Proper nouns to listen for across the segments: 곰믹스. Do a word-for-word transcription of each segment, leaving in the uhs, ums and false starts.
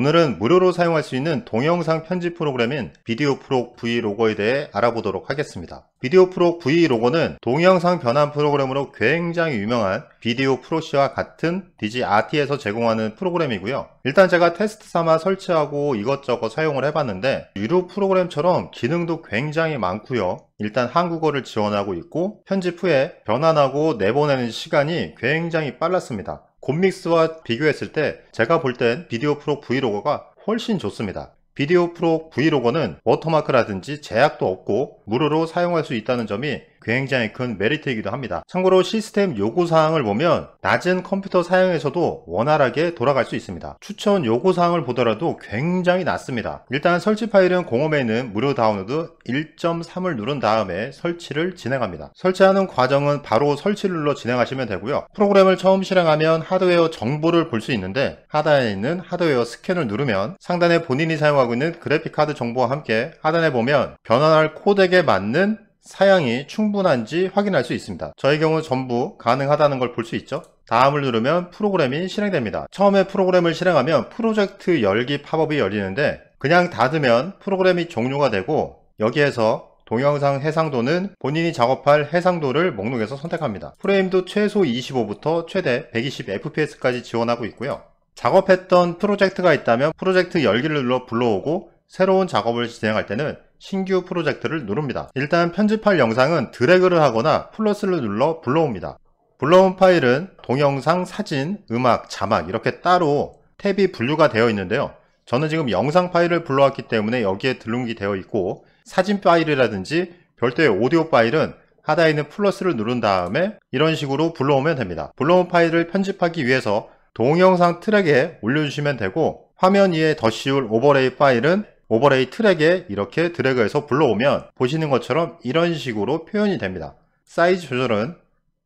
오늘은 무료로 사용할 수 있는 동영상 편집 프로그램인 비디오프로 브이로거에 대해 알아보도록 하겠습니다. 비디오프로 브이로거는 동영상 변환 프로그램으로 굉장히 유명한 비디오프로씨와 같은 디지아티에서 제공하는 프로그램이고요. 일단 제가 테스트 삼아 설치하고 이것저것 사용을 해봤는데 유료 프로그램처럼 기능도 굉장히 많고요. 일단 한국어를 지원하고 있고 편집 후에 변환하고 내보내는 시간이 굉장히 빨랐습니다. 곰믹스와 비교했을 때 제가 볼 땐 비디오프로 브이로거가 훨씬 좋습니다. 비디오프로 브이로거는 워터마크라든지 제약도 없고 무료로 사용할 수 있다는 점이 굉장히 큰 메리트이기도 합니다. 참고로 시스템 요구사항을 보면 낮은 컴퓨터 사양에서도 원활하게 돌아갈 수 있습니다. 추천 요구사항을 보더라도 굉장히 낮습니다. 일단 설치 파일은 공홈에 있는 무료 다운로드 일 점 삼을 누른 다음에 설치를 진행합니다. 설치하는 과정은 바로 설치를 눌러 진행하시면 되고요. 프로그램을 처음 실행하면 하드웨어 정보를 볼 수 있는데 하단에 있는 하드웨어 스캔을 누르면 상단에 본인이 사용하고 있는 그래픽카드 정보와 함께 하단에 보면 변환할 코덱에 맞는 사양이 충분한지 확인할 수 있습니다. 저의 경우 전부 가능하다는 걸 볼 수 있죠. 다음을 누르면 프로그램이 실행됩니다. 처음에 프로그램을 실행하면 프로젝트 열기 팝업이 열리는데 그냥 닫으면 프로그램이 종료가 되고 여기에서 동영상 해상도는 본인이 작업할 해상도를 목록에서 선택합니다. 프레임도 최소 이십오부터 최대 백이십 에프피에스까지 지원하고 있고요. 작업했던 프로젝트가 있다면 프로젝트 열기를 눌러 불러오고 새로운 작업을 진행할 때는 신규 프로젝트를 누릅니다. 일단 편집할 영상은 드래그를 하거나 플러스를 눌러 불러옵니다. 불러온 파일은 동영상, 사진, 음악, 자막 이렇게 따로 탭이 분류가 되어 있는데요. 저는 지금 영상 파일을 불러왔기 때문에 여기에 등록이 되어 있고 사진 파일이라든지 별도의 오디오 파일은 하단에 있는 플러스를 누른 다음에 이런 식으로 불러오면 됩니다. 불러온 파일을 편집하기 위해서 동영상 트랙에 올려주시면 되고 화면 위에 더 씌울 오버레이 파일은 오버레이 트랙에 이렇게 드래그해서 불러오면 보시는 것처럼 이런 식으로 표현이 됩니다. 사이즈 조절은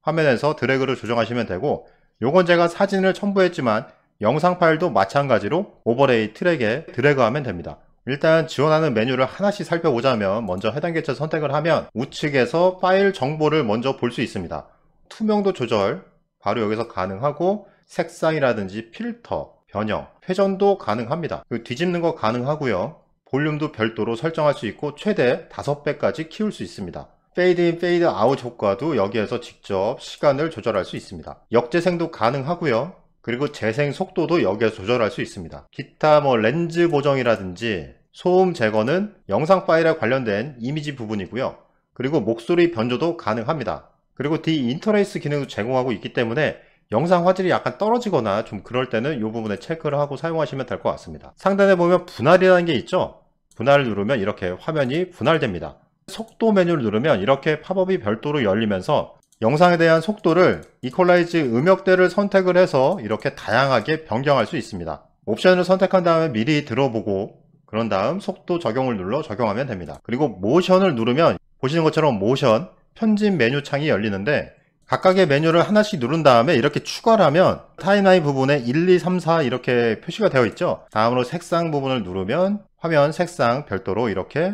화면에서 드래그를 조정하시면 되고 요건 제가 사진을 첨부했지만 영상 파일도 마찬가지로 오버레이 트랙에 드래그하면 됩니다. 일단 지원하는 메뉴를 하나씩 살펴보자면 먼저 해당 계절 선택을 하면 우측에서 파일 정보를 먼저 볼 수 있습니다. 투명도 조절 바로 여기서 가능하고 색상이라든지 필터, 변형, 회전도 가능합니다. 뒤집는 거 가능하고요. 볼륨도 별도로 설정할 수 있고 최대 다섯 배까지 키울 수 있습니다. 페이드인, 페이드아웃 효과도 여기에서 직접 시간을 조절할 수 있습니다. 역재생도 가능하고요. 그리고 재생 속도도 여기에서 조절할 수 있습니다. 기타 뭐 렌즈 보정이라든지 소음 제거는 영상 파일에 관련된 이미지 부분이고요. 그리고 목소리 변조도 가능합니다. 그리고 디인터레이스 기능도 제공하고 있기 때문에 영상 화질이 약간 떨어지거나 좀 그럴 때는 이 부분에 체크를 하고 사용하시면 될 것 같습니다. 상단에 보면 분할이라는 게 있죠. 분할을 누르면 이렇게 화면이 분할됩니다. 속도 메뉴를 누르면 이렇게 팝업이 별도로 열리면서 영상에 대한 속도를 이퀄라이즈 음역대를 선택을 해서 이렇게 다양하게 변경할 수 있습니다. 옵션을 선택한 다음에 미리 들어보고 그런 다음 속도 적용을 눌러 적용하면 됩니다. 그리고 모션을 누르면 보시는 것처럼 모션 편집 메뉴 창이 열리는데 각각의 메뉴를 하나씩 누른 다음에 이렇게 추가를 하면 타임라인 부분에 일, 이, 삼, 사 이렇게 표시가 되어 있죠. 다음으로 색상 부분을 누르면 화면 색상 별도로 이렇게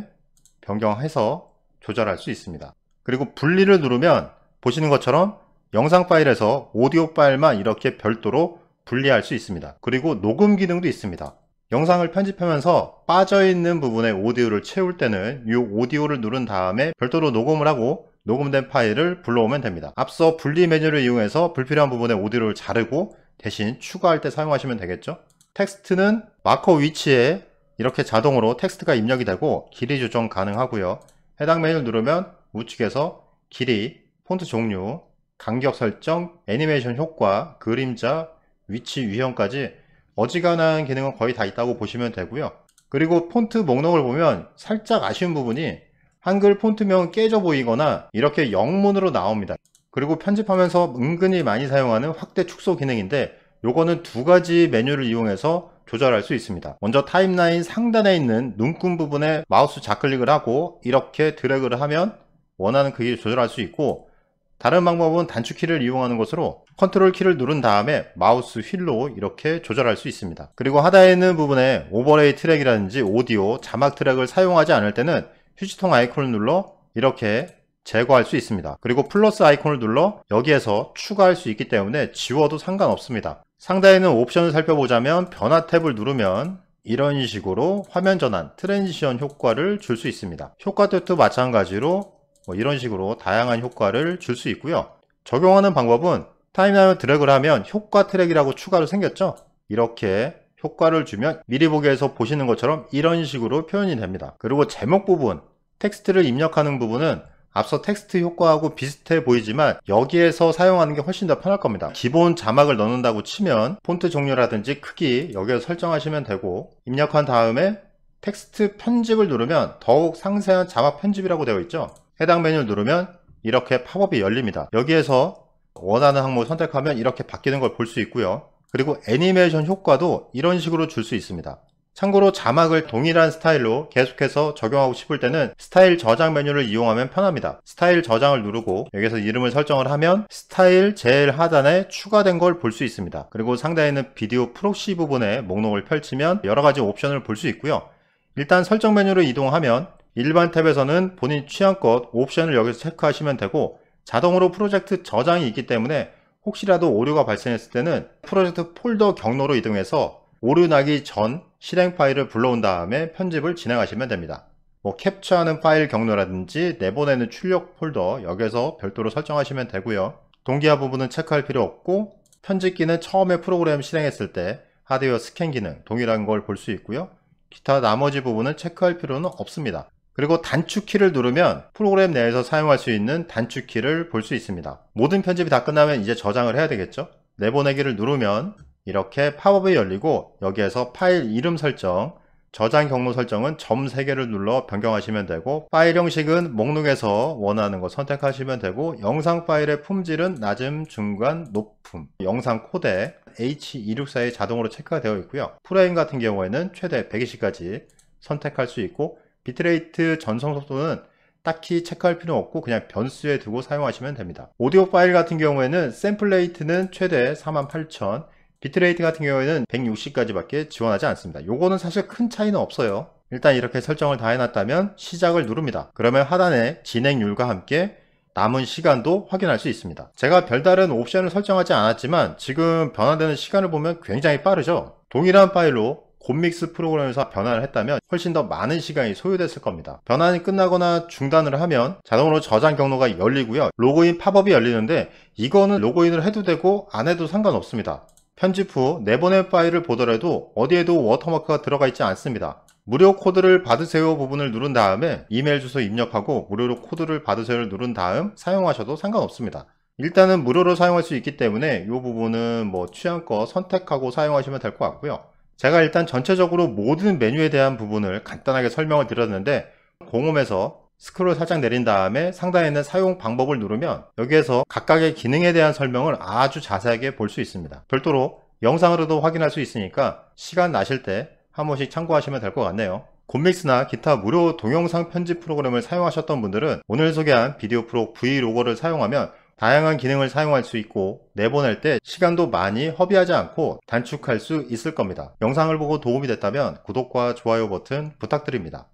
변경해서 조절할 수 있습니다. 그리고 분리를 누르면 보시는 것처럼 영상 파일에서 오디오 파일만 이렇게 별도로 분리할 수 있습니다. 그리고 녹음 기능도 있습니다. 영상을 편집하면서 빠져있는 부분에 오디오를 채울 때는 이 오디오를 누른 다음에 별도로 녹음을 하고 녹음된 파일을 불러오면 됩니다. 앞서 분리 메뉴를 이용해서 불필요한 부분에 오디오를 자르고 대신 추가할 때 사용하시면 되겠죠. 텍스트는 마커 위치에 이렇게 자동으로 텍스트가 입력이 되고 길이 조정 가능하고요. 해당 메뉴를 누르면 우측에서 길이, 폰트 종류, 간격 설정, 애니메이션 효과, 그림자, 위치 유형까지 어지간한 기능은 거의 다 있다고 보시면 되고요. 그리고 폰트 목록을 보면 살짝 아쉬운 부분이 한글 폰트명은 깨져 보이거나 이렇게 영문으로 나옵니다. 그리고 편집하면서 은근히 많이 사용하는 확대 축소 기능인데 요거는 두 가지 메뉴를 이용해서 조절할 수 있습니다. 먼저 타임라인 상단에 있는 눈금 부분에 마우스 좌클릭을 하고 이렇게 드래그를 하면 원하는 크기를 조절할 수 있고 다른 방법은 단축키를 이용하는 것으로 컨트롤 키를 누른 다음에 마우스 휠로 이렇게 조절할 수 있습니다. 그리고 하단에 있는 부분에 오버레이 트랙이라든지 오디오, 자막 트랙을 사용하지 않을 때는 휴지통 아이콘을 눌러 이렇게 제거할 수 있습니다. 그리고 플러스 아이콘을 눌러 여기에서 추가할 수 있기 때문에 지워도 상관없습니다. 상단에 있는 옵션을 살펴보자면 변화 탭을 누르면 이런 식으로 화면 전환, 트랜지션 효과를 줄 수 있습니다. 효과도 마찬가지로 뭐 이런 식으로 다양한 효과를 줄 수 있고요. 적용하는 방법은 타임라인 드래그를 하면 효과 트랙이라고 추가로 생겼죠. 이렇게 효과를 주면 미리 보기에서 보시는 것처럼 이런 식으로 표현이 됩니다. 그리고 제목 부분, 텍스트를 입력하는 부분은 앞서 텍스트 효과하고 비슷해 보이지만 여기에서 사용하는 게 훨씬 더 편할 겁니다. 기본 자막을 넣는다고 치면 폰트 종류라든지 크기 여기에서 설정하시면 되고, 입력한 다음에 텍스트 편집을 누르면 더욱 상세한 자막 편집이라고 되어 있죠. 해당 메뉴를 누르면 이렇게 팝업이 열립니다. 여기에서 원하는 항목을 선택하면 이렇게 바뀌는 걸 볼 수 있고요. 그리고 애니메이션 효과도 이런 식으로 줄 수 있습니다. 참고로 자막을 동일한 스타일로 계속해서 적용하고 싶을 때는 스타일 저장 메뉴를 이용하면 편합니다. 스타일 저장을 누르고 여기서 이름을 설정을 하면 스타일 제일 하단에 추가된 걸 볼 수 있습니다. 그리고 상단에 있는 비디오 프록시 부분에 목록을 펼치면 여러가지 옵션을 볼 수 있고요. 일단 설정 메뉴로 이동하면 일반 탭에서는 본인 취향껏 옵션을 여기서 체크하시면 되고, 자동으로 프로젝트 저장이 있기 때문에 혹시라도 오류가 발생했을 때는 프로젝트 폴더 경로로 이동해서 오류 나기 전 실행 파일을 불러온 다음에 편집을 진행하시면 됩니다. 뭐 캡처하는 파일 경로라든지 내보내는 출력 폴더 여기에서 별도로 설정하시면 되고요. 동기화 부분은 체크할 필요 없고, 편집기는 처음에 프로그램 실행했을 때 하드웨어 스캔 기능 동일한 걸 볼 수 있고요. 기타 나머지 부분은 체크할 필요는 없습니다. 그리고 단축키를 누르면 프로그램 내에서 사용할 수 있는 단축키를 볼 수 있습니다. 모든 편집이 다 끝나면 이제 저장을 해야 되겠죠. 내보내기를 누르면 이렇게 팝업이 열리고, 여기에서 파일 이름 설정, 저장 경로 설정은 점 세 개를 눌러 변경하시면 되고, 파일 형식은 목록에서 원하는 거 선택하시면 되고, 영상 파일의 품질은 낮음, 중간, 높음, 영상 코덱 에이치 이백육십사에 자동으로 체크가 되어 있고요. 프레임 같은 경우에는 최대 백이십까지 선택할 수 있고, 비트레이트 전송 속도는 딱히 체크할 필요 없고 그냥 변수에 두고 사용하시면 됩니다. 오디오 파일 같은 경우에는 샘플 레이트는 최대 사만 팔천, 비트레이트 같은 경우에는 백육십까지 밖에 지원하지 않습니다. 요거는 사실 큰 차이는 없어요. 일단 이렇게 설정을 다 해놨다면 시작을 누릅니다. 그러면 하단에 진행률과 함께 남은 시간도 확인할 수 있습니다. 제가 별다른 옵션을 설정하지 않았지만 지금 변환되는 시간을 보면 굉장히 빠르죠. 동일한 파일로 곰믹스 프로그램에서 변환을 했다면 훨씬 더 많은 시간이 소요됐을 겁니다. 변환이 끝나거나 중단을 하면 자동으로 저장 경로가 열리고요. 로그인 팝업이 열리는데 이거는 로그인을 해도 되고 안 해도 상관없습니다. 편집 후 내보낸 파일을 보더라도 어디에도 워터마크가 들어가 있지 않습니다. 무료 코드를 받으세요 부분을 누른 다음에 이메일 주소 입력하고 무료로 코드를 받으세요를 누른 다음 사용하셔도 상관없습니다. 일단은 무료로 사용할 수 있기 때문에 이 부분은 뭐 취향껏 선택하고 사용하시면 될 것 같고요. 제가 일단 전체적으로 모든 메뉴에 대한 부분을 간단하게 설명을 드렸는데, 공홈에서 스크롤 살짝 내린 다음에 상단에 있는 사용 방법을 누르면 여기에서 각각의 기능에 대한 설명을 아주 자세하게 볼 수 있습니다. 별도로 영상으로도 확인할 수 있으니까 시간 나실 때 한 번씩 참고하시면 될 것 같네요. 곰믹스나 기타 무료 동영상 편집 프로그램을 사용하셨던 분들은 오늘 소개한 비디오 프로 브이로거를 사용하면 다양한 기능을 사용할 수 있고, 내보낼 때 시간도 많이 허비하지 않고 단축할 수 있을 겁니다. 영상을 보고 도움이 됐다면 구독과 좋아요 버튼 부탁드립니다.